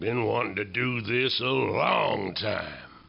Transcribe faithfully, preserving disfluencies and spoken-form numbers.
Been wanting to do this a long time.